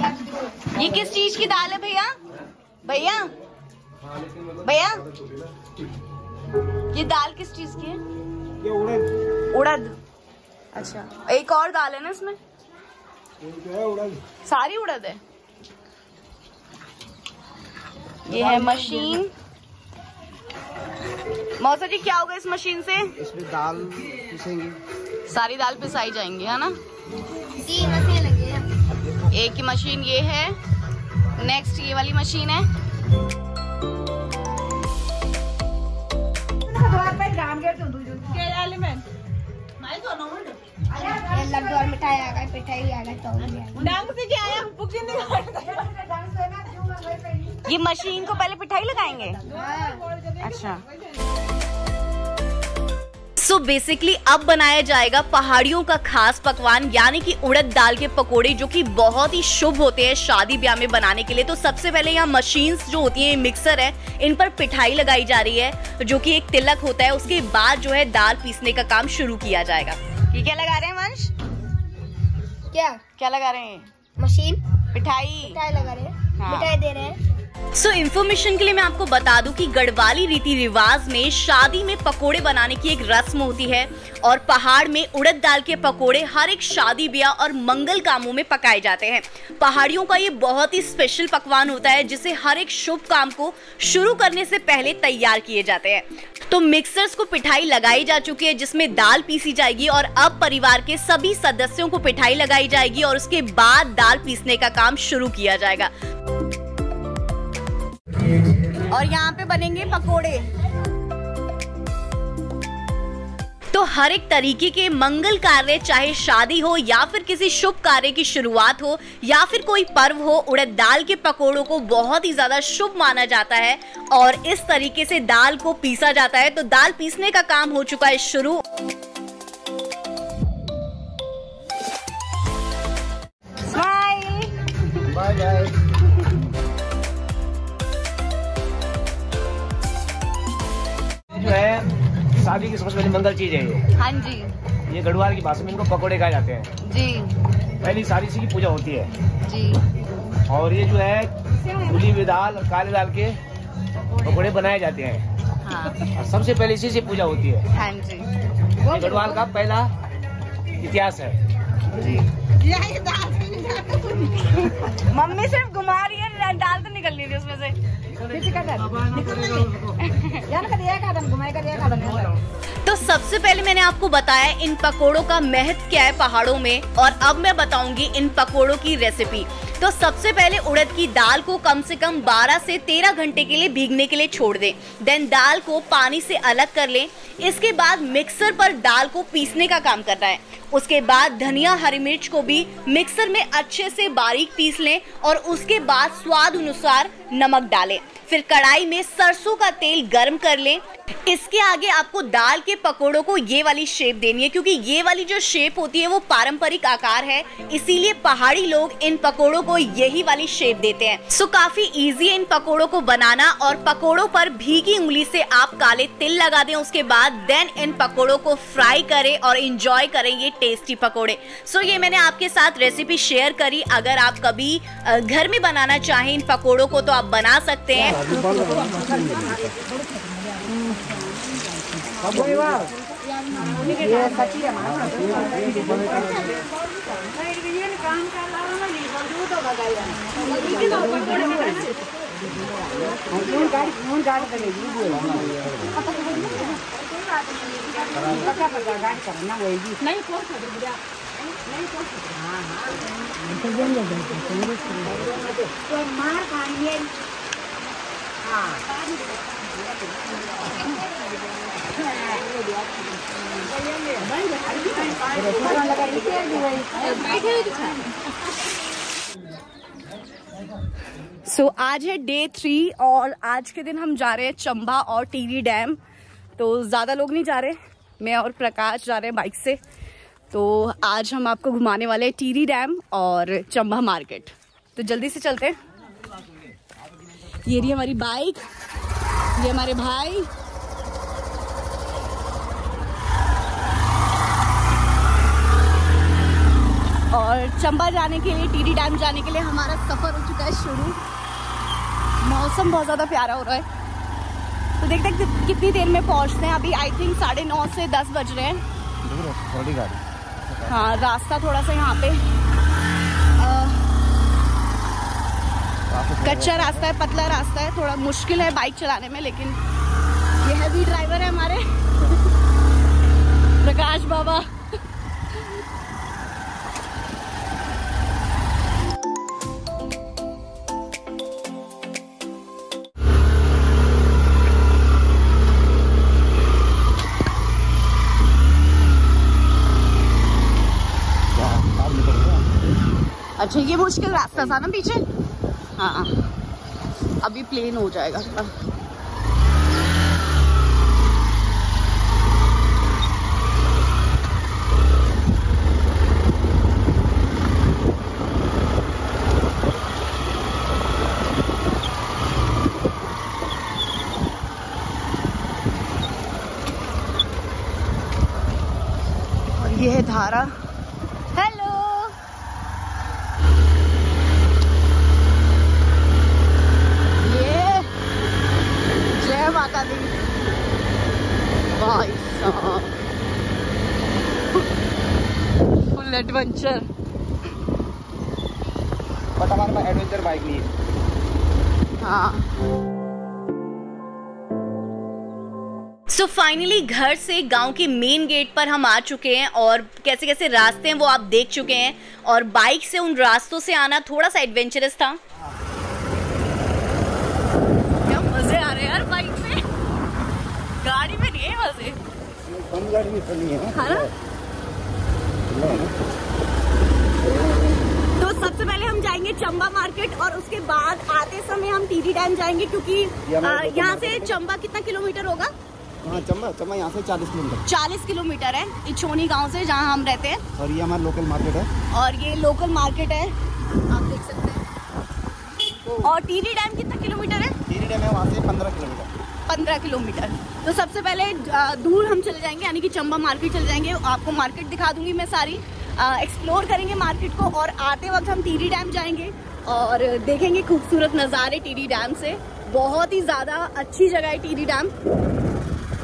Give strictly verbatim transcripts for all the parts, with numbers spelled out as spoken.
ये किस चीज की दाल है भैया? भैया भैया ये दाल किस चीज की है? उड़द। उड़द, अच्छा। एक और दाल है ना इसमें? उड़द। सारी उड़द है। ये है मशीन। मौसा जी क्या होगा इस मशीन से? इसमें दाल पिसेंगे, सारी दाल पिसाई जाएंगी, है ना? जी मशीन लगी है। एक ही मशीन ये है। नेक्स्ट ये वाली मशीन है। लड्डू और मिठाई आ गए, पिठाई आ गए, तो ये मशीन को पहले पिठाई लगाएंगे। अच्छा, सो so बेसिकली अब बनाया जाएगा पहाड़ियों का खास पकवान यानी कि उड़द दाल के पकोड़े, जो कि बहुत ही शुभ होते हैं शादी ब्याह में बनाने के लिए। तो सबसे पहले यहाँ मशीन्स जो होती हैं, मिक्सर है, इन पर पिठाई लगाई जा रही है जो कि एक तिलक होता है। उसके बाद जो है दाल पीसने का काम शुरू किया जाएगा। ये क्या लगा रहे हैं वंश? क्या क्या लगा रहे हैं? मशीन। पिठाई। पिठाई लगा रहे हैं। हाँ। मिठाई दे रहे हैं। सो so, इन्फॉर्मेशन के लिए मैं आपको बता दूं कि गढ़वाली रीति रिवाज में शादी में पकोड़े बनाने की एक रस्म होती है और पहाड़ में उड़द दाल के पकोड़े हर एक शादी ब्याह और मंगल कामों में पकाए जाते हैं। पहाड़ियों का ये बहुत ही स्पेशल पकवान होता है जिसे हर एक शुभ काम को शुरू करने से पहले तैयार किए जाते हैं। तो मिक्सर्स को पिठाई लगाई जा चुकी है जिसमें दाल पीसी जाएगी और अब परिवार के सभी सदस्यों को पिठाई लगाई जाएगी और उसके बाद दाल पीसने का काम शुरू किया जाएगा। और यहाँ पे बनेंगे पकोड़े। तो हर एक तरीके के मंगल कार्य, चाहे शादी हो या फिर किसी शुभ कार्य की शुरुआत हो या फिर कोई पर्व हो, उड़द दाल के पकोड़ों को बहुत ही ज्यादा शुभ माना जाता है और इस तरीके से दाल को पीसा जाता है। तो दाल पीसने का काम हो चुका है शुरू। बाय। है शादी की सबसे पहले मंगल चीज है ये। हाँ जी। ये गढ़वाल की भाषा में इनको पकोड़े कहा जाते हैं जी। पहली सारी चीज की पूजा होती है जी। और ये जो है फूली हुई दाल और काली दाल के पकोड़े बनाए जाते हैं। हाँ। और सबसे पहले इसी से पूजा होती है। हाँ जी। गढ़वाल का पहला इतिहास है जी। मम्मी सिर्फ घुमा रही है, दाल तो निकल रही थी उसमें से। तो सबसे पहले मैंने आपको बताया इन पकोड़ों का महत्व क्या है पहाड़ों में, और अब मैं बताऊंगी इन पकोड़ों की रेसिपी। तो सबसे पहले उड़द की दाल को कम से कम बारह से तेरह घंटे के लिए भीगने के लिए छोड़ दें। देन दाल को पानी से अलग कर लें। इसके बाद मिक्सर पर दाल को पीसने का काम करना है। उसके बाद धनिया, हरी मिर्च को भी मिक्सर में अच्छे से बारीक पीस लें और उसके बाद स्वाद अनुसार नमक डालें। फिर कढ़ाई में सरसों का तेल गर्म कर लें। इसके आगे आपको दाल के पकोड़ों को ये वाली शेप देनी है क्योंकि ये वाली जो शेप होती है वो पारंपरिक आकार है, इसीलिए पहाड़ी लोग इन पकोड़ों को यही वाली शेप देते हैं। सो काफी इजी है इन पकोड़ों को बनाना। और पकोड़ों पर भीगी उंगली से आप काले तिल लगा दें। उसके बाद देन इन पकोड़ों को फ्राई करें और इंजॉय करें ये टेस्टी पकोड़े। सो ये मैंने आपके साथ रेसिपी शेयर करी। अगर आप कभी घर में बनाना चाहें इन पकोड़ों को तो आप बना सकते हैं। सो so, आज है डे थ्री और आज के दिन हम जा रहे हैं चंबा और टिहरी डैम। तो ज़्यादा लोग नहीं जा रहे, मैं और प्रकाश जा रहे हैं बाइक से। तो आज हम आपको घुमाने वाले हैं टिहरी डैम और चंबा मार्केट। तो जल्दी से चलते हैं। ये रही हमारी बाइक, ये हमारे भाई। और चंबा जाने के लिए, टिहरी डैम जाने के लिए हमारा सफ़र हो चुका है शुरू। मौसम बहुत ज़्यादा प्यारा हो रहा है, तो देखते हैं कितनी देर में पहुंचते हैं। अभी आई थिंक साढ़े नौ से दस बज रहे हैं। हाँ, रास्ता थोड़ा सा यहाँ पे आ, कच्चा रास्ता है, पतला रास्ता है, थोड़ा मुश्किल है बाइक चलाने में, लेकिन ये हैवी ड्राइवर है हमारे प्रकाश बाबा। अच्छा, ये मुश्किल रास्ता था ना पीछे। हाँ, अभी प्लेन हो जाएगा थोड़ा। और ये है धारा। फुल एडवेंचर, बट हमारे पास एडवेंचर बाइक नहीं है। हाँ। सो so फाइनली घर से गांव के मेन गेट पर हम आ चुके हैं और कैसे कैसे रास्ते हैं वो आप देख चुके हैं, और बाइक से उन रास्तों से आना थोड़ा सा एडवेंचरस था। क्या मजे आ रहे हैं यार बाइक में, गाड़ी में नहीं है मजे। कम गाड़ी में चलनी है ना। तो सबसे पहले हम जाएंगे चंबा मार्केट और उसके बाद आते समय हम टिहरी डैम जाएंगे, क्योंकि यहाँ से चंबा कितना किलोमीटर होगा? हाँ, चंबा चंबा यहाँ से चालीस किलोमीटर चालीस किलोमीटर है, इछोनी गांव से, जहाँ हम रहते हैं। और ये हमारा लोकल मार्केट है, और ये लोकल मार्केट है, आप देख सकते हैं। और टिहरी डैम कितना किलोमीटर है? टिहरी डैम है वहाँ से पंद्रह किलोमीटर पंद्रह किलोमीटर। तो सबसे पहले दूर हम चले जाएंगे, यानी कि चंबा मार्केट चले जाएंगे। आपको मार्केट दिखा दूंगी मैं, सारी एक्सप्लोर करेंगे मार्केट को, और आते वक्त हम टिहरी डैम जाएंगे और देखेंगे खूबसूरत नज़ारे टिहरी डैम से। बहुत ही ज़्यादा अच्छी जगह है टिहरी डैम,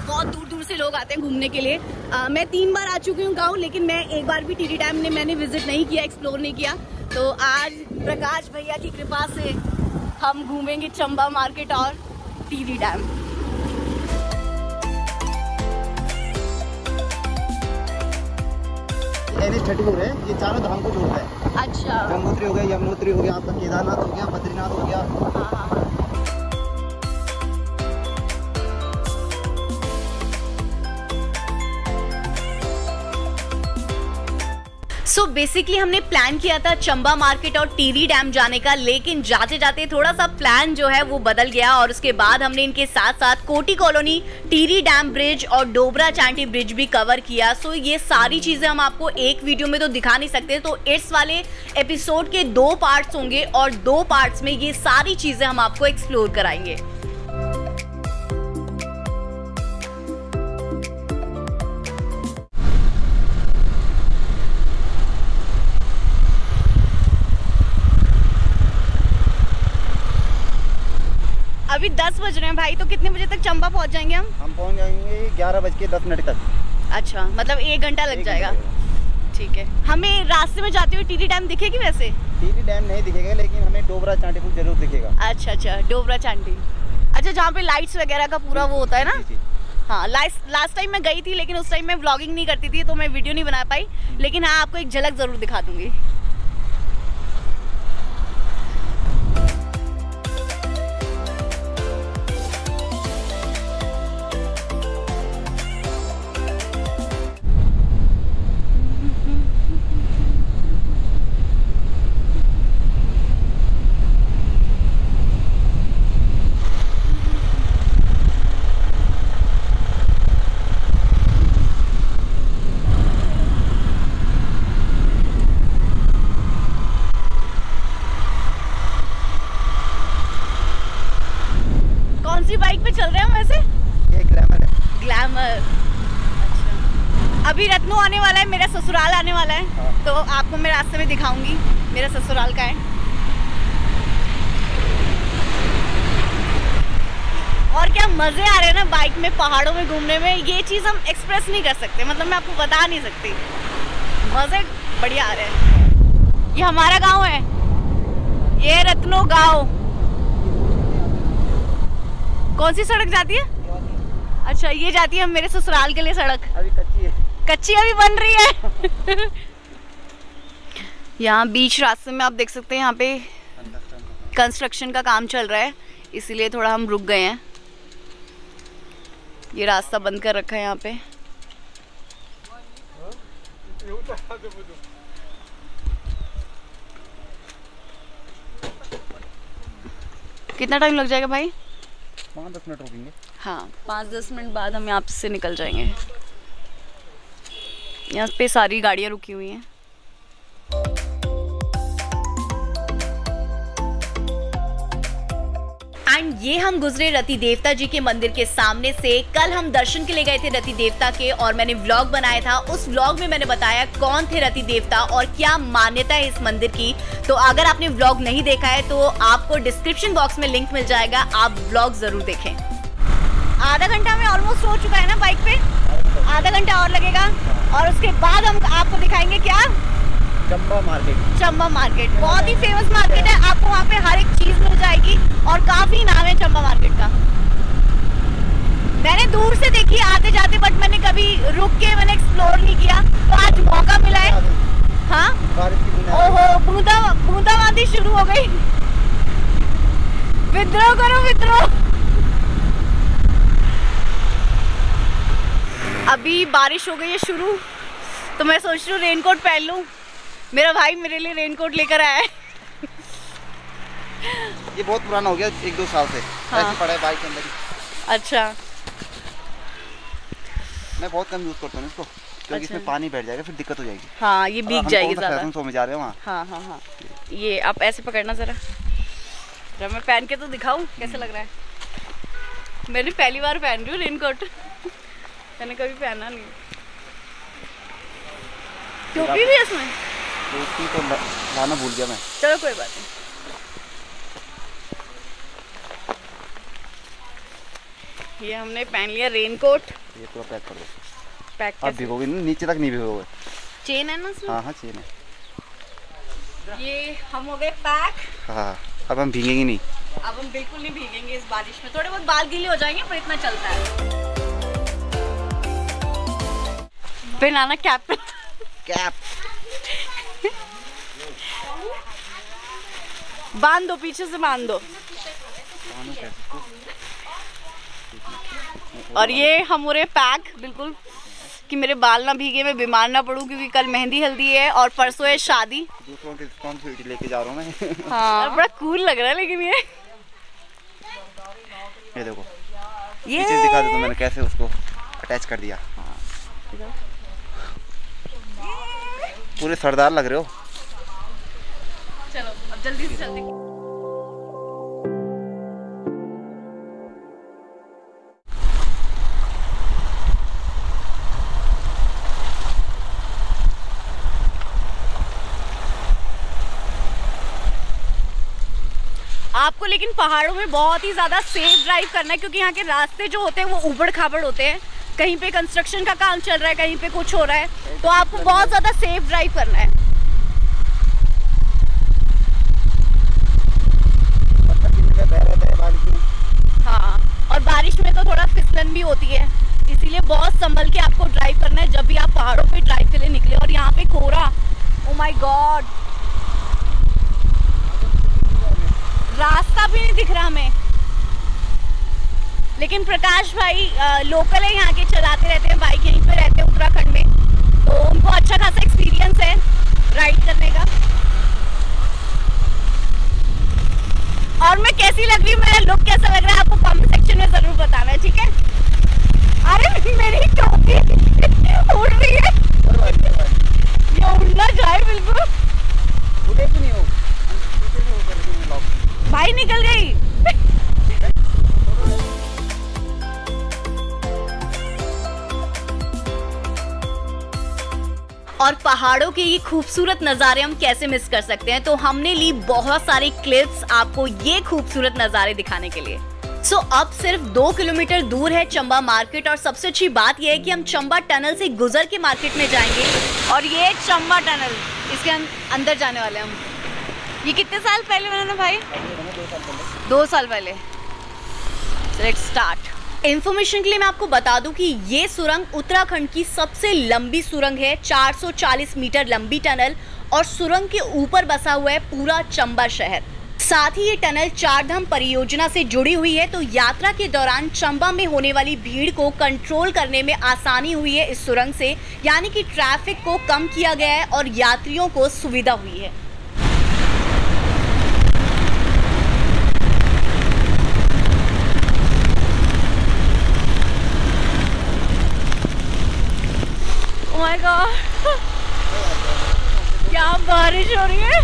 बहुत दूर दूर से लोग आते हैं घूमने के लिए। आ, मैं तीन बार आ चुकी हूँ गाँव, लेकिन मैं एक बार भी टिहरी डैम ने मैंने विजिट नहीं किया, एक्सप्लोर नहीं किया। तो आज प्रकाश भैया की कृपा से हम घूमेंगे चंबा मार्केट और Tehri dam. N H thirty two है, ये चारों धाम को जोड़ता है। अच्छा। गंगोत्री हो गया, यमुनोत्री हो गया, आपका केदारनाथ हो गया, बद्रीनाथ हो गया। हाँ हाँ हाँ। सो so बेसिकली हमने प्लान किया था चंबा मार्केट और टिहरी डैम जाने का, लेकिन जाते जाते थोड़ा सा प्लान जो है वो बदल गया, और उसके बाद हमने इनके साथ साथ कोटी कॉलोनी, टिहरी डैम ब्रिज और डोबरा चांठी ब्रिज भी कवर किया। सो so ये सारी चीज़ें हम आपको एक वीडियो में तो दिखा नहीं सकते, तो इस वाले एपिसोड के दो पार्ट्स होंगे और दो पार्ट्स में ये सारी चीज़ें हम आपको एक्सप्लोर कराएंगे। अभी दस बज रहे हैं भाई, तो कितने बजे तक चंबा पहुंच जाएंगे हम? हम पहुंच जाएंगे ग्यारह बज के दस मिनट तक। अच्छा, मतलब एक घंटा लग जाएगा। ठीक है। हमें रास्ते में जाते हुए टिहरी डैम दिखेगी? वैसे टिहरी डैम नहीं दिखेगा, लेकिन हमें डोबरा चांठी को जरूर दिखेगा। अच्छा अच्छा, डोबरा चांठी। अच्छा, जहाँ पे लाइट्स वगैरह का पूरा वो होता है ना। हाँ, लास्ट लास्ट टाइम मैं गई थी, लेकिन उस टाइम मैं व्लॉगिंग नहीं करती थी तो मैं वीडियो नहीं बना पाई, लेकिन हाँ आपको एक झलक जरूर दिखा दूंगी। अभी रत्नू आने वाला है, मेरा ससुराल आने वाला है। हाँ। तो आपको मैं रास्ते में दिखाऊंगी मेरा ससुराल का है। और क्या मज़े आ रहे हैं ना बाइक में पहाड़ों में घूमने में, ये चीज़ हम एक्सप्रेस नहीं कर सकते, मतलब मैं आपको बता नहीं सकती, मज़े बढ़िया आ रहे हैं। ये हमारा गांव है, ये रत्नो गांव। कौन सी सड़क जाती है? अच्छा ये जाती है मेरे ससुराल के लिए सड़क, अभी कच्ची है, कच्ची अभी बन रही है। यहाँ बीच रास्ते में आप देख सकते हैं यहाँ पे कंस्ट्रक्शन का काम चल रहा है, इसीलिए थोड़ा हम रुक गए हैं। ये रास्ता बंद कर रखा है यहाँ पे। कितना टाइम लग जाएगा भाई? पाँच दस मिनट रुकेंगे। हाँ पाँच दस मिनट बाद हम यहाँ से निकल जाएंगे। यहाँ पे सारी गाड़ियाँ रुकी हुई हैं। एंड ये हम गुजरे रति देवता जी के मंदिर के सामने से। कल हम दर्शन के लिए गए थे रति देवता के और मैंने व्लॉग बनाया था, उस व्लॉग में मैंने बताया कौन थे रति देवता और क्या मान्यता है इस मंदिर की। तो अगर आपने व्लॉग नहीं देखा है तो आपको डिस्क्रिप्शन बॉक्स में लिंक मिल जाएगा, आप व्लॉग जरूर देखें। आधा घंटा में ऑलमोस्ट हो चुका है ना बाइक पे, आधा घंटा और लगेगा और उसके बाद हम आपको दिखाएंगे क्या चंबा मार्केट। चंबा मार्केट बहुत ही फेमस मार्केट है, आपको वहाँ पे हर एक चीज मिल जाएगी और काफी नाम है चंबा मार्केट का। मैंने दूर से देखी आते जाते बट मैंने कभी रुक के मैंने एक्सप्लोर नहीं किया, तो आज मौका मिला है। हाँ ओहो बूंदा बूंदाबांदी शुरू हो गई, विद्रोह करो विद्रोह। अभी बारिश हो गई है शुरू, तो मैं सोच रही हूँ रेनकोट पहन लूँ। मेरा भाई मेरे लिए रेनकोट लेकर आया है। ये बहुत पुराना हो गया, एक दो साल से हाँ। ऐसे पड़ा है बाइक के अंदर ही। अच्छा मैं बहुत कम यूज करता हूँ इसको, क्योंकि अच्छा। इसमें पानी बैठ जाएगा फिर दिक्कत हो जाएगी। हाँ ये भीग जाएगी ज़्यादा। हम सो में जा रहे हैं वहाँ। हाँ हाँ हाँ ये आप ऐसे पकड़ना ज़रा, जब मैं पहन के तो दिखाऊँ कैसे लग रहा है। मैंने पहली बार पहन रही हूँ रेनकोट, मैंने कभी पहना नहीं। टोपी भी इसमें, टोपी तो लाना भूल गया मैं। चलो कोई बात नहीं। ये हमने पहन लिया रेनकोट। ये पूरा पैक कर दो। पैक कैसे? अब भिगोगे नहीं, नीचे तक नहीं भिगोगे। चेन है ना इसमें? हाँ हाँ चेन है। ये हम हो गए पैक। हाँ अब हम भीगेंगे नहीं, अब हम बिल्कुल नहीं भीगेंगे इस बारिश में। थोड़े बहुत बाल गीले हो जाएंगे पर इतना चलता है। पहनाना कैप कैप बांध दो, पीछे से बांध दो। और ये हम हो रहे पैक बिल्कुल कि मेरे बाल ना भीगे, मैं बीमार ना पड़ूं, क्योंकि कल मेहंदी हल्दी है और परसों है शादी। दूसरों की रिस्पॉन्सिबिलिटी लेके जा रहा हूं मैं। हाँ बड़ा कूल लग रहा है लेकिन ये ये देखो ये चीज दिखा दे तो मैंने कैसे उसको अटैच कर दिया। हाँ पूरे सरदार लग रहे हो। चलो अब जल्दी से जल्दी। आपको लेकिन पहाड़ों में बहुत ही ज़्यादा सेफ ड्राइव करना है, क्योंकि यहाँ के रास्ते जो होते हैं वो उबड़ खाबड़ होते हैं, कहीं पे कंस्ट्रक्शन का काम चल रहा है, कहीं पे कुछ हो रहा है, तो आपको बहुत ज़्यादा सेफ ड्राइव करना है। हाँ और बारिश में तो थोड़ा फिसलन भी होती है, इसीलिए बहुत संभल के आपको ड्राइव करना है जब भी आप पहाड़ों पे ड्राइव के लिए निकले। और यहाँ पे कोहरा, ओ माय गॉड, रास्ता भी नहीं दिख रहा हमें। लेकिन प्रकाश भाई आ, लोकल है यहाँ के, चलाते रहते हैं बाइक, यहीं पे रहते हैं उत्तराखंड में, तो उनको अच्छा खासा एक्सपीरियंस है राइड करने का। और मैं कैसी लग रही हूँ, मेरा लुक कैसा लग रहा है, आपको कमेंट सेक्शन में ज़रूर बताना है, ठीक है। अरे मेरी टोपी उड़ रही है, ये उड़ना जाए बिल्कुल नहीं हो भाई, निकल गई। और पहाड़ों के ये खूबसूरत नज़ारे हम कैसे मिस कर सकते हैं। तो हमने ली बहुत सारी क्लिप्स आपको ये खूबसूरत नज़ारे दिखाने के लिए। सो so, अब सिर्फ दो किलोमीटर दूर है चंबा मार्केट, और सबसे अच्छी बात यह है कि हम चंबा टनल से गुजर के मार्केट में जाएंगे। और ये चंबा टनल, इसके अंदर जाने वाले हम। ये कितने साल पहले बनाना भाई? दो साल पहले। Let's start. इन्फॉर्मेशन के लिए मैं आपको बता दूं कि ये सुरंग उत्तराखंड की सबसे लंबी सुरंग है, चार सौ चालीस मीटर लंबी टनल, और सुरंग के ऊपर बसा हुआ है पूरा चंबा शहर। साथ ही ये टनल चारधाम परियोजना से जुड़ी हुई है, तो यात्रा के दौरान चंबा में होने वाली भीड़ को कंट्रोल करने में आसानी हुई है इस सुरंग से, यानी कि ट्रैफिक को कम किया गया है और यात्रियों को सुविधा हुई है। Oh my God, क्या बारिश हो रही है।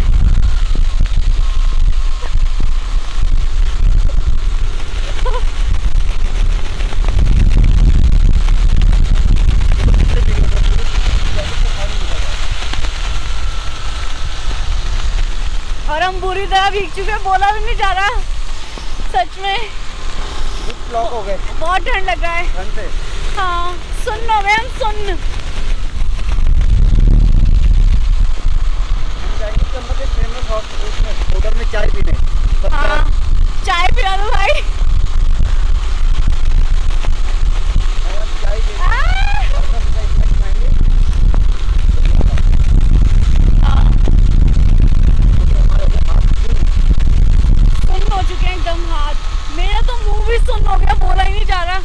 और हम बुरी तरह भीग चुके हैं, बोला भी नहीं जा रहा। सच में ब्लॉक हो गए, बहुत ठंड लग रहा है। हाँ सुन लो मैम, सुन होटल में चाय पीने। हाँ, चाय पिला दो भाई। सुन हो चुके हैं एकदम हाथ, मेरा तो मुंह भी सुन हो गया, बोला ही नहीं जा रहा।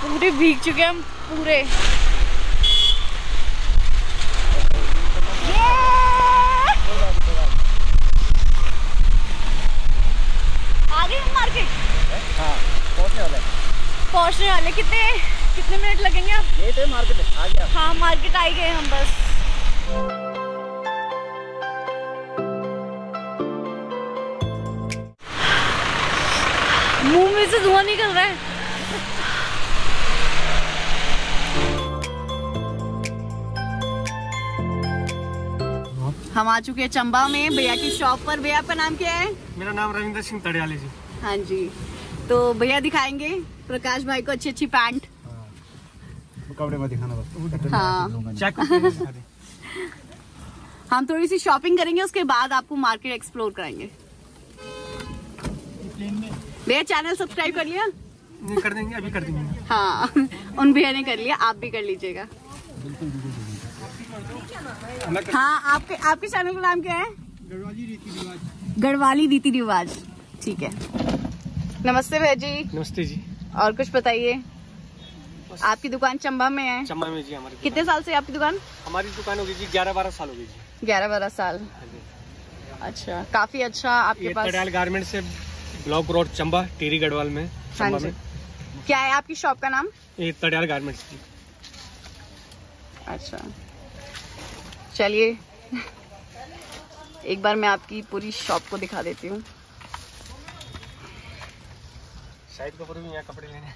पूरे भीग चुके हम पूरे। आ गए हम मार्केट। हाँ, पहुंचने वाले पहुंचने वाले कितने कितने मिनट लगेंगे आप? ये तो मार्केट आ गया। हाँ मार्केट आ गए हम बस। मुंह में से धुआं निकल रहा है। हम आ चुके हैं चंबा में भैया की शॉप पर। भैया आपका नाम क्या है? मेरा नाम रणिंदर सिंह कढ़ियाली जी। हाँ जी, तो भैया दिखाएंगे प्रकाश भाई को अच्छी अच्छी पैंट। हाँ, दिखाना बस। हाँ। चेक। हम थोड़ी सी शॉपिंग करेंगे, उसके बाद आपको मार्केट एक्सप्लोर कराएंगे। भैया चैनल सब्सक्राइब कर लिया? नहीं, कर देंगे अभी, कर देंगे। हाँ उन भैया ने कर लिया, आप भी कर लीजिएगा। हाँ आपके आपके चैनल का नाम क्या है? गढ़वाली रीति रिवाज। गढ़वाली रीति रिवाज, ठीक है। नमस्ते भैया जी। नमस्ते जी। और कुछ बताइए, आपकी दुकान चंबा में है? चंबा में जी हमारी। कितने साल से आपकी दुकान? हमारी दुकान होगी जी ग्यारह बारह साल होगी जी। ग्यारह बारह साल, अच्छा काफी अच्छा। आपके पास गारमेंट से ब्लॉक रोड चंबा, टिहरी गढ़वाल में। क्या है आपकी शॉप का नाम? ये तड़ियाल गारमेंट जी। अच्छा चलिए एक बार मैं आपकी पूरी शॉप को दिखा देती हूँ। शायद कपड़े में, यहाँ कपड़े लेने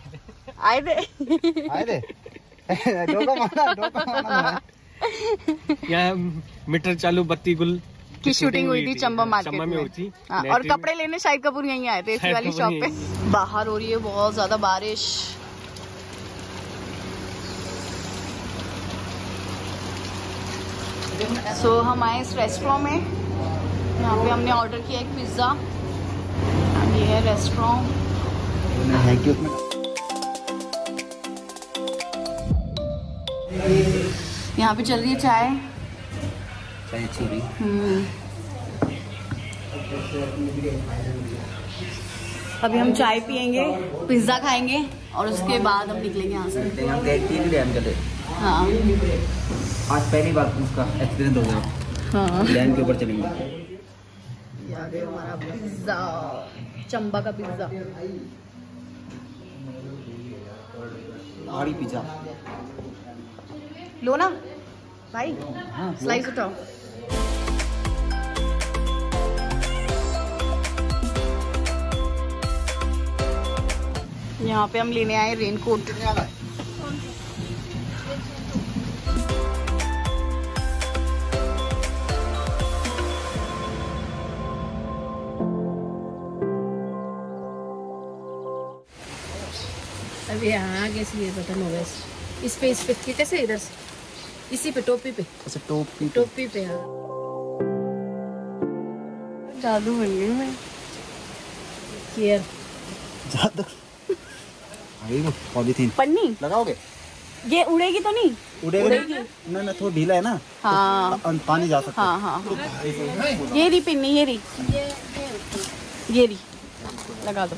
आए थे। आए थे डोका माना, डोका माना। यहाँ मीटर चालू बत्ती गुल की शूटिंग हुई थी चंबा मार्केट में, हुई थी। हाँ, और कपड़े लेने शाहिद कपूर यहीं आए थे, इसी वाली शॉप पे। बाहर हो रही है बहुत ज्यादा बारिश। सो so, हम आए इस रेस्टोरेंट में, यहाँ पे हमने ऑर्डर किया एक पिज्ज़ा। अब ये है रेस्टोरेंट। यहाँ पे चल रही है चाय। चाय अच्छी भी। अभी हम चाय पियेंगे, पिज्ज़ा खाएंगे, और उसके बाद हम निकलेंगे यहाँ से। हाँ आज पहली बार उसका एक्सपीरियंस हो गया। हाँ लैंड के ऊपर चलेंगे। आ गया हमारा पिज्जा, चंबा का पिज्जा। आड़ी पिज्जा लो ना भाई। हाँ, स्लाइस उठाओ। यहाँ पे हम लेने आए रेनकोट। अभी यहाँ आगे से ये बटन होगा, इस पे इस पे ठीक है, इधर से इसी पे टोपी पे, अच्छा टोपी टोपी पे जादू बन गई मैं। केयर जादू पॉलीथीन पन्नी लगाओगे, ये उड़ेगी तो नहीं? उड़ेगी ना ना, थोड़ा ढीला है ना। हाँ तो पानी जा सकता है। हाँ हाँ ये री पिन्नी, ये री ये री लगा दो।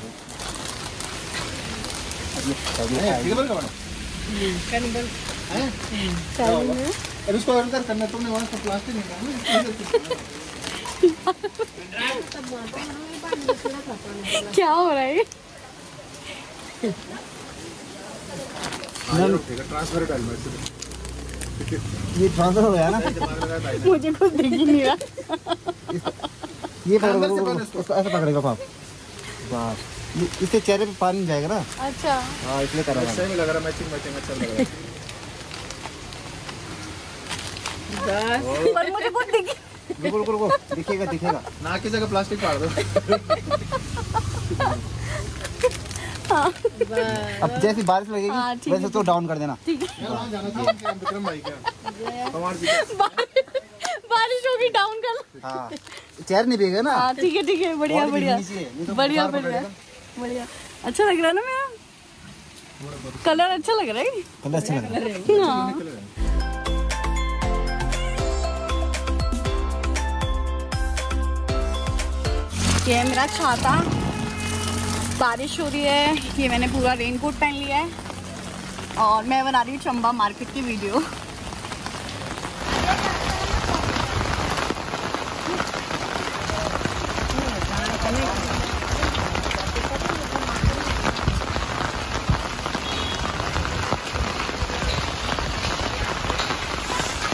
अब इसको अंदर करना, तुमने वहाँ से प्लास्टिक निकालना। क्या हो रहा है? ट्रांसफर ये ट्रांसफर हो गया ना। मुझे कुछ दिख ही नहीं रहा। ये ऐसे पकड़ेगा पाप, बस इससे चेहरे पे पानी जाएगा ना। अच्छा हाँ इसलिए कर रहा है, लग रहा मैचिंग मैचिंग अच्छा लग रहा है। पर मुझे बहुत दिख, रुको रुको रुको, दिखेगा दिखेगा नाक की जगह प्लास्टिक फाड़ दो। अब जैसी बारिश लगेगी वैसे तो डाउन कर देना, ठीक है? बारिश होगी डाउन कर। हाँ चेयर नहीं भीगेगा ना, ठीक है ठीक है, बढ़िया बढ़िया बढ़िया बढ़िया बढ़िया। अच्छा लग रहा है ना मेरा कलर, अच्छा लग रहा है कलर, अच्छा लग रहा है। ये मेरा छाता, बारिश हो रही है, ये मैंने पूरा रेनकोट पहन लिया है और मैं बना रही हूँ चंबा मार्केट की वीडियो।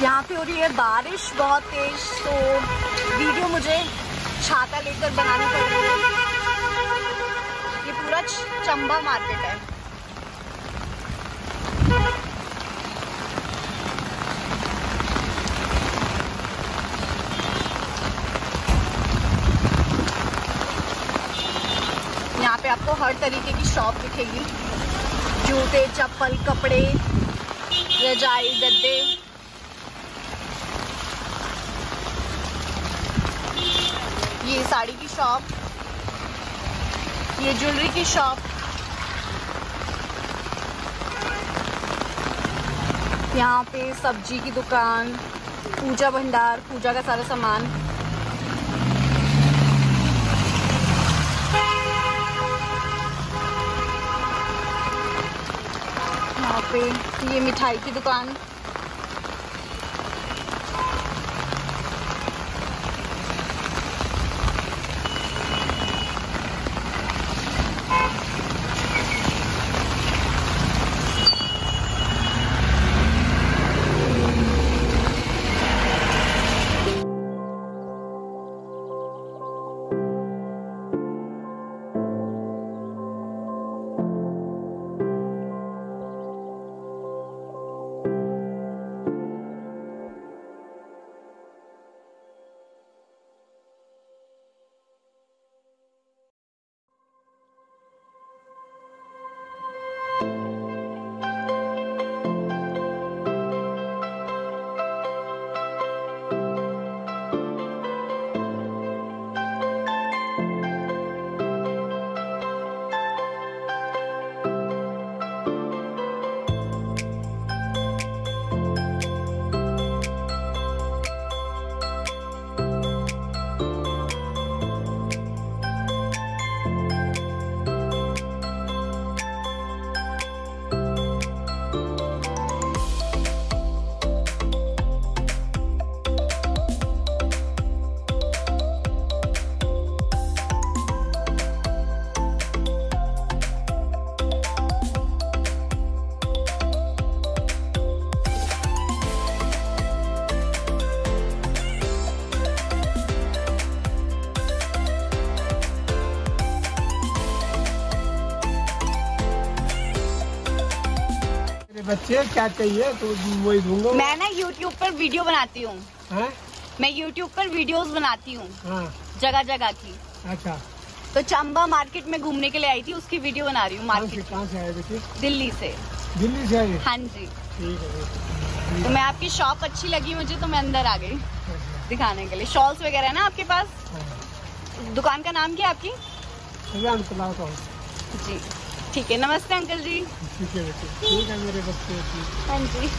यहाँ पे हो रही है बारिश बहुत तेज, तो वीडियो मुझे छाता लेकर बनानी पड़ रही है। ये पूरा चंबा मार्केट है। यहाँ पे आपको हर तरीके की शॉप दिखेगी, जूते चप्पल कपड़े रजाई गद्दे। ये साड़ी की शॉप, ये ज्वेलरी की शॉप। यहाँ पे सब्जी की दुकान, पूजा भंडार, पूजा का सारा सामान। यहाँ पे ये मिठाई की दुकान। बच्चे क्या चाहिए तो वही दूंगा। मैं ना यूट्यूब पर वीडियो बनाती हूँ। मैं यूट्यूब पर वीडियोस बनाती हूँ जगह जगह की। अच्छा, तो चंबा मार्केट में घूमने के लिए आई थी, उसकी वीडियो बना रही हूँ। मार्केट कहाँ से आए बेटी? दिल्ली से। दिल्ली से आए? हाँ जी। ठीक है, तो मैं आपकी शॉप अच्छी लगी मुझे तो मैं अंदर आ गई दिखाने के लिए। शॉल्स वगैरह है ना आपके पास? दुकान का नाम क्या है आपकी? जी ठीक है। नमस्ते अंकल जी। ठीक है बेटी। ठीक है मेरे बच्चे। हाँ जी।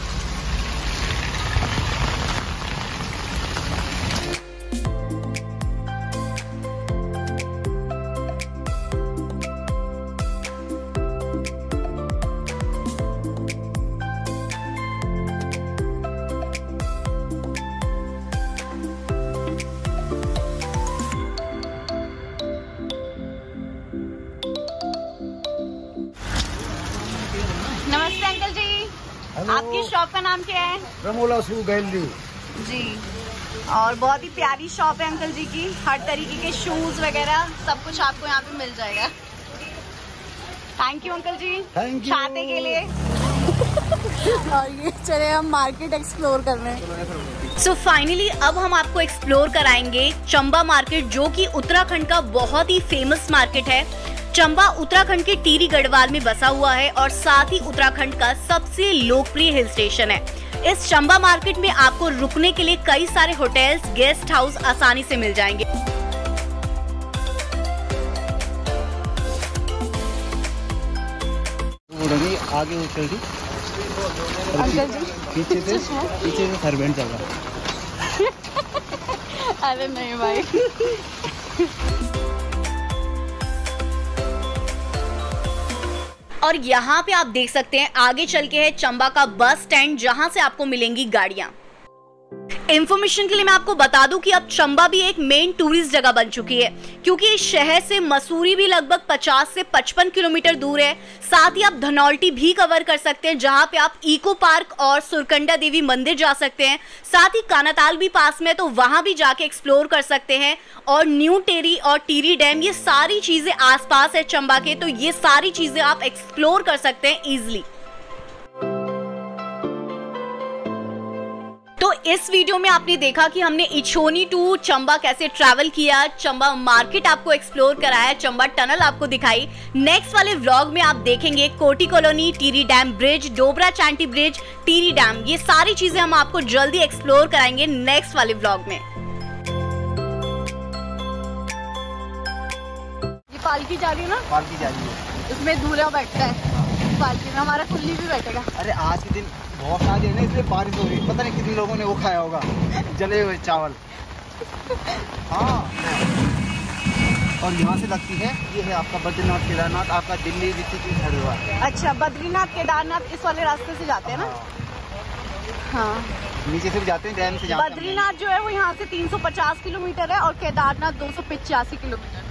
नमस्ते अंकल जी। Hello. आपकी शॉप का नाम क्या है? रमोला सू गैलरी जी। और बहुत ही प्यारी शॉप है अंकल जी की। हर तरीके के शूज वगैरह सब कुछ आपको यहाँ पे मिल जाएगा। Thank you uncle ji. Thank you खाते के लिए। और ये चले हम मार्केट एक्सप्लोर कर रहे हैं। सो फाइनली अब हम आपको एक्सप्लोर कराएंगे चंबा मार्केट, जो कि उत्तराखंड का बहुत ही फेमस मार्केट है। चंबा उत्तराखंड के टिहरी गढ़वाल में बसा हुआ है और साथ ही उत्तराखंड का सबसे लोकप्रिय हिल स्टेशन है। इस चंबा मार्केट में आपको रुकने के लिए कई सारे होटल्स, गेस्ट हाउस आसानी से मिल जाएंगे। आगे अंकल जी पीछे से पीछे से सर्वेंट चल रहा। अरे नहीं भाई। और यहाँ पे आप देख सकते हैं आगे चल के है चंबा का बस स्टैंड, जहाँ से आपको मिलेंगी गाड़ियां। इंफॉर्मेशन के लिए मैं आपको बता दूं कि अब चंबा भी एक मेन टूरिस्ट जगह बन चुकी है, क्योंकि इस शहर से मसूरी भी लगभग पचास से पचपन किलोमीटर दूर है। साथ ही आप धनौल्टी भी कवर कर सकते हैं, जहां पे आप इको पार्क और सुरकंडा देवी मंदिर जा सकते हैं। साथ ही कानाताल भी पास में है, तो वहां भी जाके एक्सप्लोर कर सकते हैं। और न्यू टेरी और टिहरी डैम, ये सारी चीजें आस पास है चंबा के, तो ये सारी चीजें आप एक्सप्लोर कर सकते हैं ईजिली। तो इस वीडियो में आपने देखा कि हमने इछोनी टू चंबा कैसे ट्रैवल किया, चंबा मार्केट आपको एक्सप्लोर कराया, चंबा टनल आपको दिखाई। नेक्स्ट वाले व्लॉग में आप देखेंगे Koti colony, Tehri dam bridge, Dobra Chanthi bridge, Tehri dam, ये सारी चीजें हम आपको जल्दी एक्सप्लोर कराएंगे नेक्स्ट वाले व्लॉग में। ये पालकी जा रही है ना? पालकी जा रही है, उसमें दूल्हा बैठता है पालकी में, हमारा कुल्ली भी बैठेगा। अरे आज के दिन बहुत सारी है ना, इसलिए बारिश हो रही है। पता नहीं कितने लोगों ने वो खाया होगा जले हुए चावल। हाँ, और यहाँ से लगती है, ये है आपका बद्रीनाथ केदारनाथ, आपका दिल्ली टी हरिद्वार। अच्छा, बद्रीनाथ केदारनाथ इस वाले रास्ते से जाते हैं ना? हाँ, नीचे से भी जाते हैं, डैम से जाते हैं। बद्रीनाथ जो है वो यहाँ से तीन सौ पचास किलोमीटर है और केदारनाथ दो सौ पचासी किलोमीटर।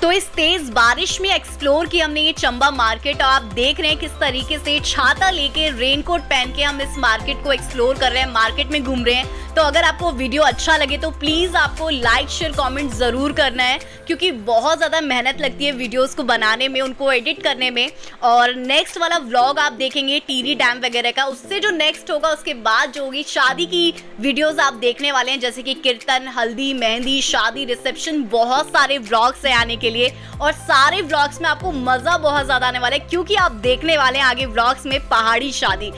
तो इस तेज बारिश में एक्सप्लोर की हमने ये चंबा मार्केट, और आप देख रहे हैं किस तरीके से छाता लेके, रेनकोट पहन के हम इस मार्केट को एक्सप्लोर कर रहे हैं, मार्केट में घूम रहे हैं। तो अगर आपको वीडियो अच्छा लगे तो प्लीज़ आपको लाइक, शेयर, कमेंट ज़रूर करना है, क्योंकि बहुत ज़्यादा मेहनत लगती है वीडियोस को बनाने में, उनको एडिट करने में। और नेक्स्ट वाला व्लॉग आप देखेंगे टिहरी डैम वगैरह का, उससे जो नेक्स्ट होगा उसके बाद जो होगी शादी की वीडियोज़ आप देखने वाले हैं, जैसे कि कीर्तन, हल्दी, मेहंदी, शादी, रिसेप्शन, बहुत सारे व्लॉग्स हैं आने के लिए। और सारे व्लॉग्स में आपको मज़ा बहुत ज़्यादा आने वाला है, क्योंकि आप देखने वाले हैं आगे व्लॉग्स में पहाड़ी शादी।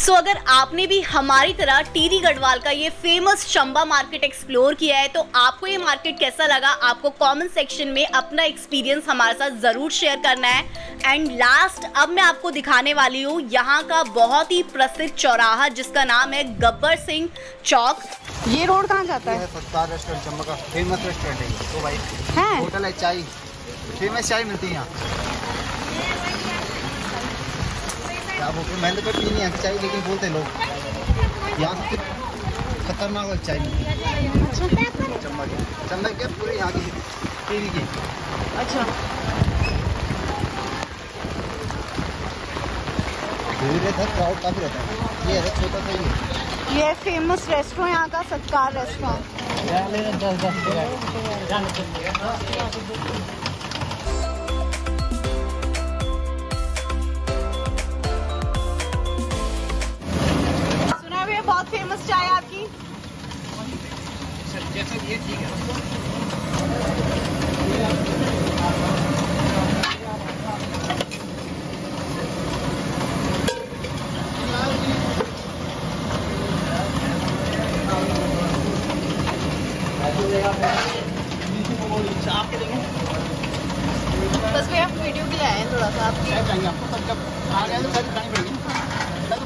सो so, अगर आपने भी हमारी तरह टिहरी गढ़वाल का ये फेमस चंबा मार्केट एक्सप्लोर किया है, तो आपको ये मार्केट कैसा लगा, आपको कमेंट सेक्शन में अपना एक्सपीरियंस हमारे साथ ज़रूर शेयर करना है। एंड लास्ट अब मैं आपको दिखाने वाली हूँ यहाँ का बहुत ही प्रसिद्ध चौराहा, जिसका नाम है गब्बर सिंह चौक। ये रोड कहाँ जाता है? सत्कार रेस्टोरेंट, चंबा का फेमस रेस्टोरेंट है। तो भाई है होटल है, चाय फेमस चाय मिलती है यहाँ। मैंने तो पी नहीं आती चाय, लेकिन बोलते हैं लोग यहाँ से खतरनाक और चाय मिलती है। चंबा की चंबा क्या पूरे यहाँ की टिहरी की। अच्छा, भीड़ रहता है, क्राउड काफी रहता है। ये छोटा सा ही ये फेमस रेस्टोरेंट यहाँ का, सत्कार रेस्टोरेंट। बहुत फेमस चाय आपकी जैसे ये ठीक है। बस भैया वीडियो के लिए आए हैं, थोड़ा सा आप क्या चाहिए आपको? तब जब आ गए तो सारी खानी पड़ेगी तो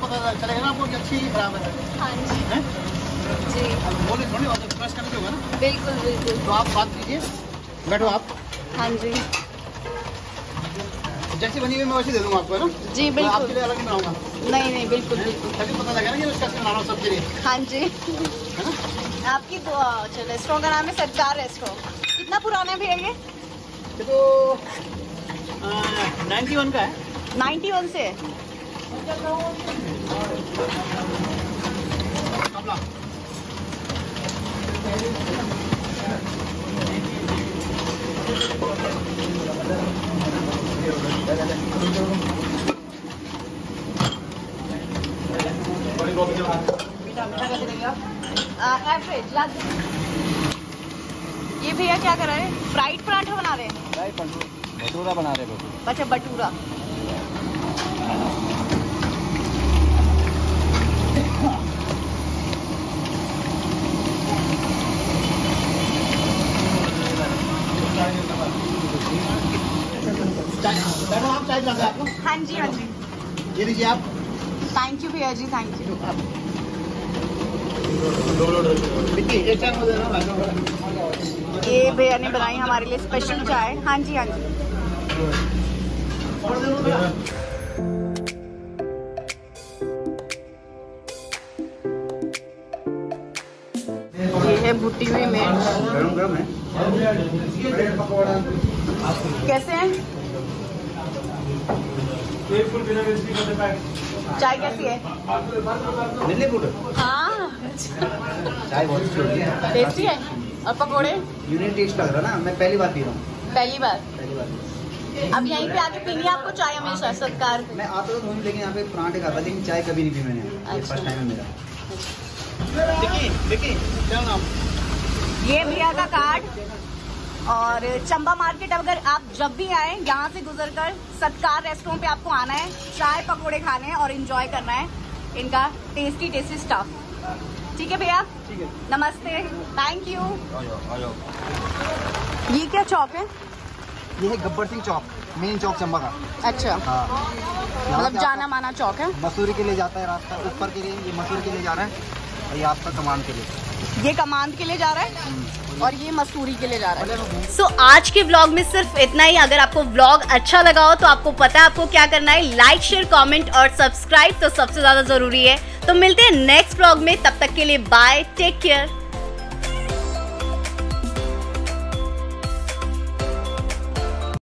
पता चलेगा ना आपको अच्छी बराबर है। हाँ जी है? जी बोले थोड़ी और एक्सप्रेस करके होगा ना। बिल्कुल बिल्कुल। तो आप बात कीजिए, बैठो आप। हाँ जी जैसी बनी हुई मैं वैसे दे दूँगा आपको, है ना? जी बिल्कुल। आपके लिए अलग नहीं बनाऊँगा। नहीं नहीं बिल्कुल बिल्कुल। तभी पता लगेगा ना कि कैसे बनाना सबके लिए। हाँ जी है ना। आपकी रेस्टोरेंट का नाम है सरकार रेस्टोरेंट। कितना पुराना है भैया ये? ये तो नाइन्टी वन का है। नाइन्टी वन से एवरेज लास्ट। ये भैया क्या कर रहे हैं? फ्राइड पराठा बना रहे हैं। फ्राइड पराठा भटूरा बना रहे हैं। अच्छा भटूरा। आप चाय चाहते हैं आपको? हाँ जी हाँ जी ये लीजिए आप। थैंक यू भैया जी, थैंक यू। ये भैया ने बनाई हमारे लिए स्पेशल चाय। हाँ जी हाँ जी। भुट्टी हुई मिर्च गरम गरम है। कैसे हैं? चाय कैसी है? हाँ चाय बहुत टेस्टी है। और पकोड़े यूनिक टेस्ट लग रहा है ना। मैं पहली बार पी रहा हूँ। पहली बार पहली बार अब यहीं पे आके पीनी है आपको चाय हमेशा सत्कार? मैं आता तो लेकिन यहाँ पे पराठे खाता, लेकिन चाय कभी नहीं पी मैंने, फर्स्ट टाइम है मेरा। देखिए देखिए क्या नाम? ये भैया का कार्ड। और चंबा मार्केट अगर आप जब भी आए यहाँ से गुजरकर सत्कार रेस्टोरेंट पे आपको आना है, चाय पकोड़े खाने हैं और एंजॉय करना है इनका टेस्टी टेस्टी स्टफ। ठीक है भैया, ठीक है, नमस्ते, थैंक यू। ये क्या चौक है? ये है गब्बर सिंह चौक, मेन चौक चंबा का। अच्छा हाँ, मतलब जाना माना चौक है। मसूरी के लिए जाता है रास्ता, ऊपर के लिए। ये मसूरी के लिए जा रहा है और ये आपका कमांड के लिए। ये कमांड के लिए जा रहा है और ये मसूरी के लिए जा रहा है। सो so, आज के व्लॉग में सिर्फ इतना ही। अगर आपको व्लॉग अच्छा लगा हो तो आपको पता है आपको क्या करना है, लाइक शेयर कमेंट और सब्सक्राइब तो सबसे ज्यादा जरूरी है। तो मिलते हैं नेक्स्ट व्लॉग में, तब तक के लिए बाय, टेक केयर।